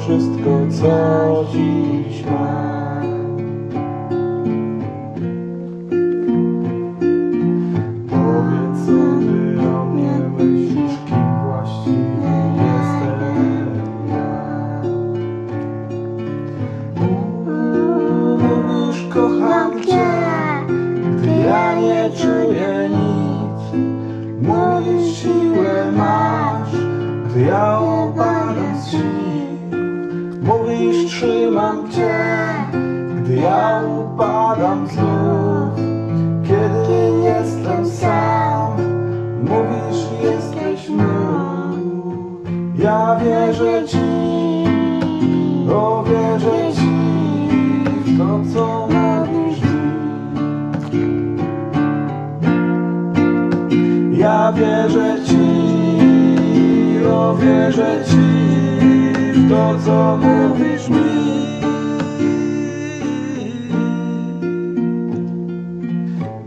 Wszystko, co dziś mam, powiedz, co ty o mnie myślisz, kim właściwie jestem ja. Już kocham cię, gdy ja nie czuję nic. Mówisz, siłę masz, gdy ja opadam z sił. Mówisz, trzymam cię, gdy ja upadam znów, kiedy jestem sam. Mówisz, jesteś mój. Ja wierzę ci, o wierzę ci, w to, co mówisz dziś. Ja wierzę ci, o wierzę ci, to, co mówisz mi.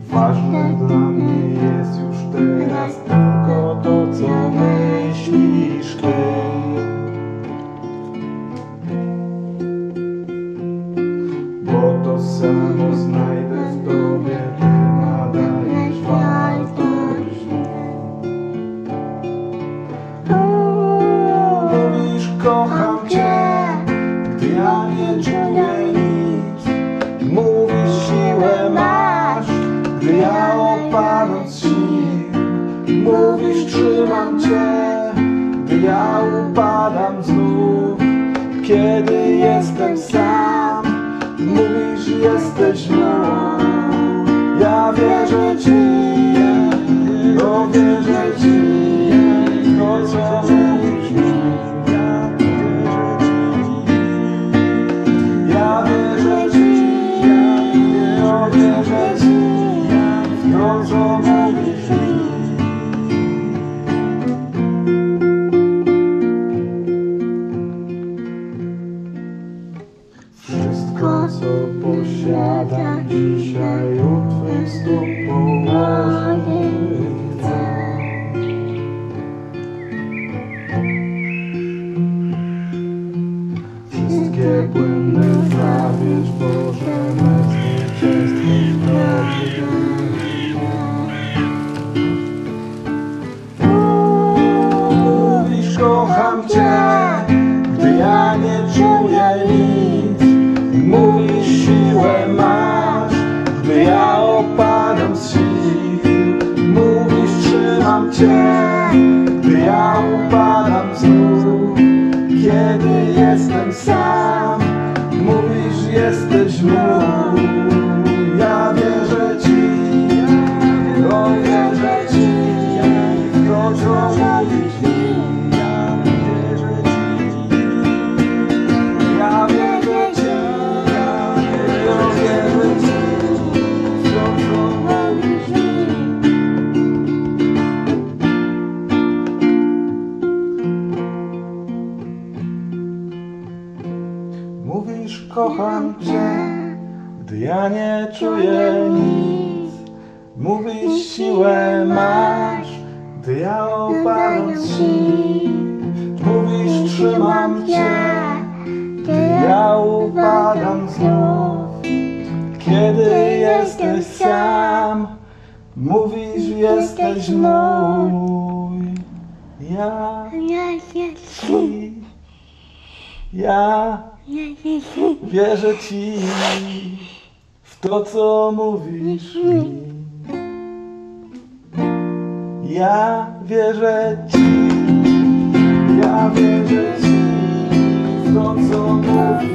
Ważne dla mnie jest już teraz tylko to, co myślisz ty. Bo to samo znajdę w tobie, ty nadajesz wartość mi. Mówisz, kocham, gdy ja nie czuję nic. Mówisz, siłę masz, gdy ja opadam z sił. Mówisz, trzymam cię, gdy ja upadam znów, kiedy jestem sam. Mówisz, jesteś mój. Ja wierzę ci, o wierzę ci, to, co mówisz mi. Wszystko, co posiadam dzisiaj, u twych stóp położyć chcę. Wszystkie błędy zabierz, Boże, mecz zwycięstwem Tobie. Mówisz, kocham cię, gdy ja nie czuję nic. Mówisz, siłę masz, gdy ja opadam z sił. Mówisz, trzymam cię, gdy ja upadam znów, kiedy jestem sam. Mówisz, jesteś mój. Ja wierzę ci, o wierzę ci, to, co mówisz mi. Mówisz, kocham cię, gdy ja nie czuję nic. Mówisz, siłę masz, gdy ja opadam z sił. Mówisz, trzymam cię, gdy ja upadam znów, kiedy jesteś sam. Mówisz, jesteś mój. Ja wierzę ci w to, co mówisz mi. Ja wierzę ci, ja wierzę ci w to, co mówisz mi.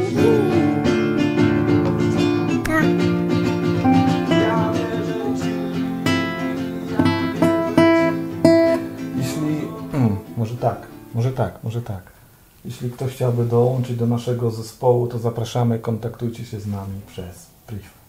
Jeśli, może tak. Jeśli ktoś chciałby dołączyć do naszego zespołu, to zapraszamy, kontaktujcie się z nami przez PRIV.